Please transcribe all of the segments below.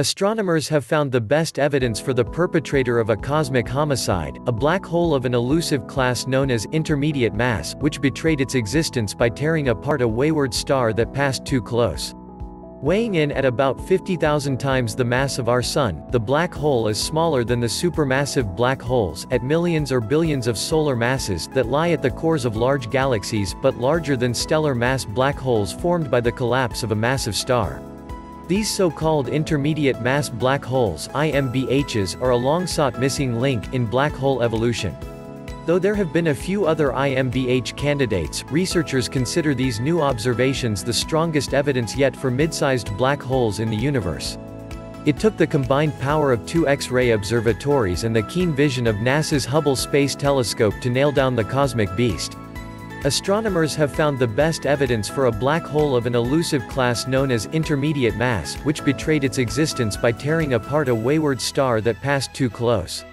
Astronomers have found the best evidence for the perpetrator of a cosmic homicide, a black hole of an elusive class known as intermediate mass, which betrayed its existence by tearing apart a wayward star that passed too close. Weighing in at about 50,000 times the mass of our Sun, the black hole is smaller than the supermassive black holes at millions or billions of solar masses that lie at the cores of large galaxies, but larger than stellar mass black holes formed by the collapse of a massive star. These so-called intermediate mass black holes (IMBHs) are a long-sought missing link in black hole evolution. Though there have been a few other IMBH candidates, researchers consider these new observations the strongest evidence yet for mid-sized black holes in the universe. It took the combined power of two X-ray observatories and the keen vision of NASA's Hubble Space Telescope to nail down the cosmic beast. Astronomers have found the best evidence for a black hole of an elusive class known as intermediate mass, which betrayed its existence by tearing apart a wayward star that passed too close.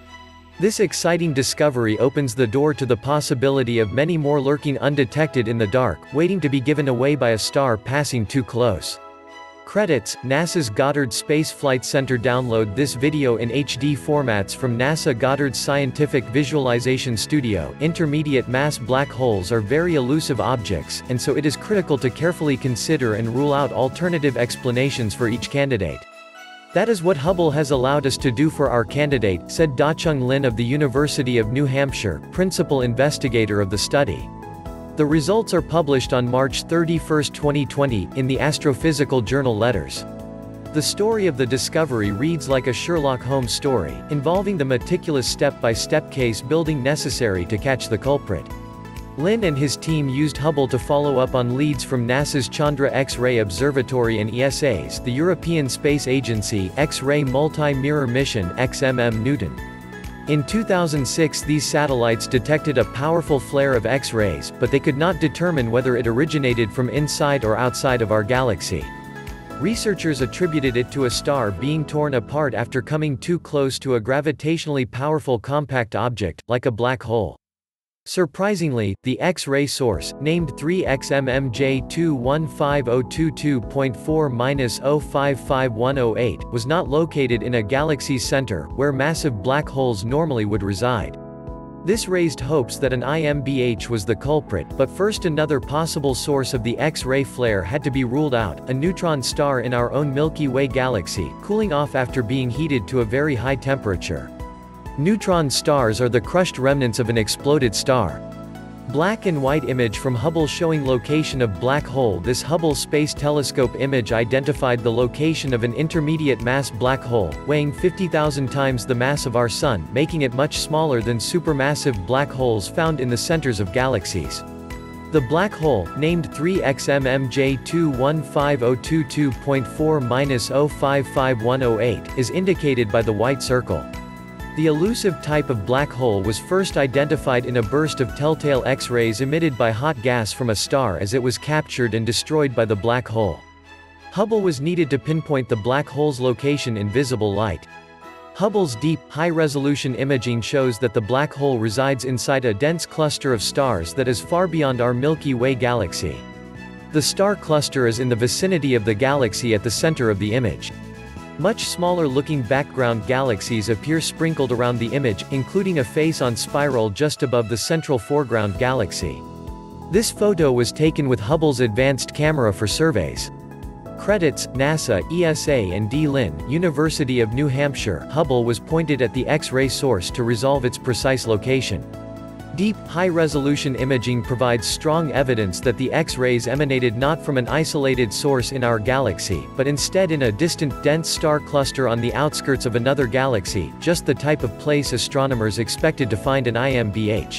This exciting discovery opens the door to the possibility of many more lurking undetected in the dark, waiting to be given away by a star passing too close. Credits: NASA's Goddard Space Flight Center. Download this video in HD formats from NASA Goddard's Scientific Visualization Studio. Intermediate mass black holes are very elusive objects, and so it is critical to carefully consider and rule out alternative explanations for each candidate. That is what Hubble has allowed us to do for our candidate, said Da-Cheng Lin of the University of New Hampshire, principal investigator of the study. The results are published on March 31, 2020, in the Astrophysical Journal Letters. The story of the discovery reads like a Sherlock Holmes story, involving the meticulous step-by-step case building necessary to catch the culprit. Lin and his team used Hubble to follow up on leads from NASA's Chandra X-ray Observatory and ESA's, the European Space Agency, X-ray Multi-Mirror Mission (XMM-Newton). In 2006 these satellites detected a powerful flare of X-rays, but they could not determine whether it originated from inside or outside of our galaxy. Researchers attributed it to a star being torn apart after coming too close to a gravitationally powerful compact object, like a black hole. Surprisingly, the X-ray source, named 3XMMJ215022.4-055108, was not located in a galaxy center, where massive black holes normally would reside. This raised hopes that an IMBH was the culprit, but first another possible source of the X-ray flare had to be ruled out, a neutron star in our own Milky Way galaxy, cooling off after being heated to a very high temperature. Neutron stars are the crushed remnants of an exploded star. Black and white image from Hubble showing location of black hole. This Hubble Space Telescope image identified the location of an intermediate mass black hole, weighing 50,000 times the mass of our Sun, making it much smaller than supermassive black holes found in the centers of galaxies. The black hole, named 3XMMJ215022.4-055108, is indicated by the white circle. The elusive type of black hole was first identified in a burst of telltale X-rays emitted by hot gas from a star as it was captured and destroyed by the black hole. Hubble was needed to pinpoint the black hole's location in visible light. Hubble's deep, high-resolution imaging shows that the black hole resides inside a dense cluster of stars that is far beyond our Milky Way galaxy. The star cluster is in the vicinity of the galaxy at the center of the image. Much smaller-looking background galaxies appear sprinkled around the image, including a face-on spiral just above the central foreground galaxy. This photo was taken with Hubble's advanced camera for surveys. Credits: NASA, ESA and D-Lin, University of New Hampshire. Hubble was pointed at the X-ray source to resolve its precise location. Deep, high-resolution imaging provides strong evidence that the X-rays emanated not from an isolated source in our galaxy, but instead in a distant, dense star cluster on the outskirts of another galaxy, just the type of place astronomers expected to find an IMBH.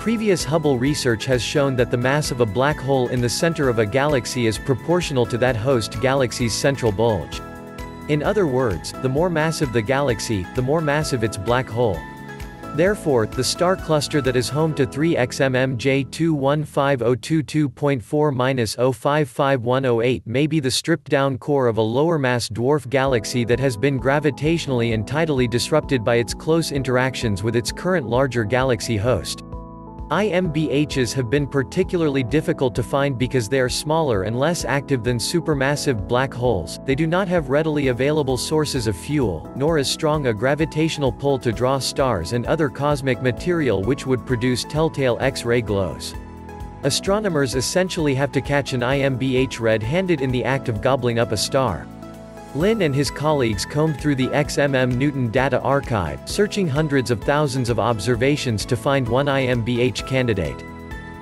Previous Hubble research has shown that the mass of a black hole in the center of a galaxy is proportional to that host galaxy's central bulge. In other words, the more massive the galaxy, the more massive its black hole. Therefore, the star cluster that is home to 3XMMJ215022.4-055108 may be the stripped-down core of a lower-mass dwarf galaxy that has been gravitationally and tidally disrupted by its close interactions with its current larger galaxy host. IMBHs have been particularly difficult to find because they are smaller and less active than supermassive black holes, they do not have readily available sources of fuel, nor is strong a gravitational pull to draw stars and other cosmic material which would produce telltale X-ray glows. Astronomers essentially have to catch an IMBH red-handed in the act of gobbling up a star. Lin and his colleagues combed through the XMM-Newton data archive, searching hundreds of thousands of observations to find one IMBH candidate.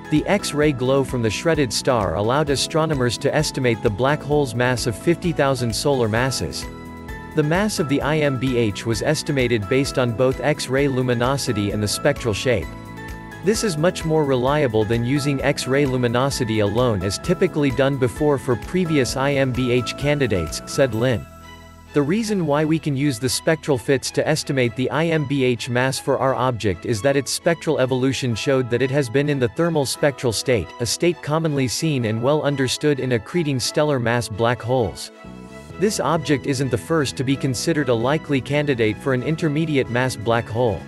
The X-ray glow from the shredded star allowed astronomers to estimate the black hole's mass of 50,000 solar masses. The mass of the IMBH was estimated based on both X-ray luminosity and the spectral shape. This is much more reliable than using X-ray luminosity alone as typically done before for previous IMBH candidates, said Lin. The reason why we can use the spectral fits to estimate the IMBH mass for our object is that its spectral evolution showed that it has been in the thermal spectral state, a state commonly seen and well understood in accreting stellar mass black holes. This object isn't the first to be considered a likely candidate for an intermediate mass black hole.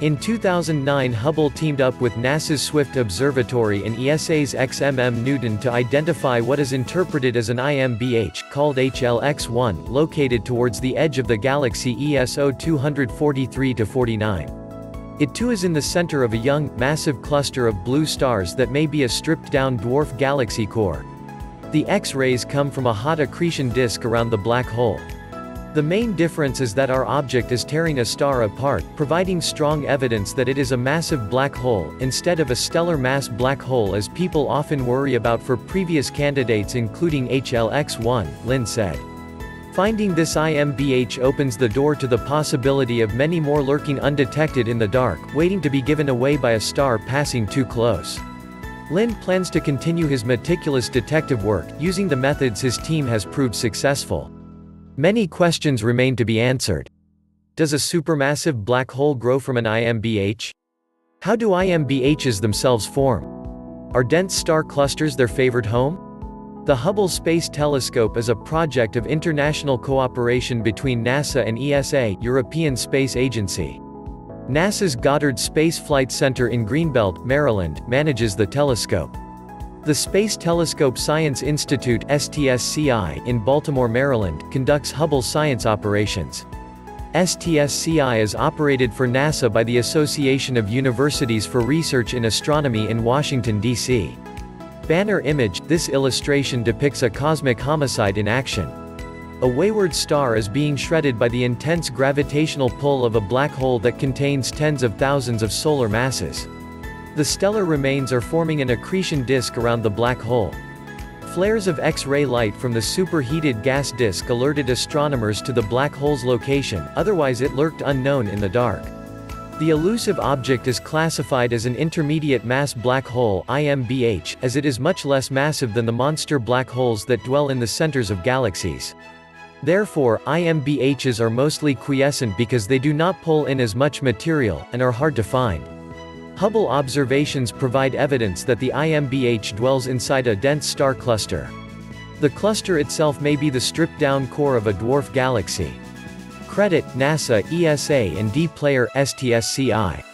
In 2009, Hubble teamed up with NASA's Swift Observatory and ESA's XMM-Newton to identify what is interpreted as an IMBH, called HLX-1, located towards the edge of the galaxy ESO 243-49. It too is in the center of a young, massive cluster of blue stars that may be a stripped-down dwarf galaxy core. The X-rays come from a hot accretion disk around the black hole. The main difference is that our object is tearing a star apart, providing strong evidence that it is a massive black hole, instead of a stellar mass black hole as people often worry about for previous candidates including HLX-1, Lin said. Finding this IMBH opens the door to the possibility of many more lurking undetected in the dark, waiting to be given away by a star passing too close. Lin plans to continue his meticulous detective work, using the methods his team has proved successful. Many questions remain to be answered. Does a supermassive black hole grow from an IMBH? How do IMBHs themselves form? Are dense star clusters their favored home? The Hubble Space Telescope is a project of international cooperation between NASA and ESA, European Space Agency. NASA's Goddard Space Flight Center in Greenbelt, Maryland, manages the telescope. The Space Telescope Science Institute (STSCI) in Baltimore, Maryland, conducts Hubble science operations. STSCI is operated for NASA by the Association of Universities for Research in Astronomy in Washington, D.C. Banner image, this illustration depicts a cosmic homicide in action. A wayward star is being shredded by the intense gravitational pull of a black hole that contains tens of thousands of solar masses. The stellar remains are forming an accretion disk around the black hole. Flares of X-ray light from the superheated gas disk alerted astronomers to the black hole's location, otherwise it lurked unknown in the dark. The elusive object is classified as an intermediate mass black hole (IMBH), as it is much less massive than the monster black holes that dwell in the centers of galaxies. Therefore, IMBHs are mostly quiescent because they do not pull in as much material, and are hard to find. Hubble observations provide evidence that the IMBH dwells inside a dense star cluster. The cluster itself may be the stripped-down core of a dwarf galaxy. Credit, NASA, ESA and D-Player, STSCI.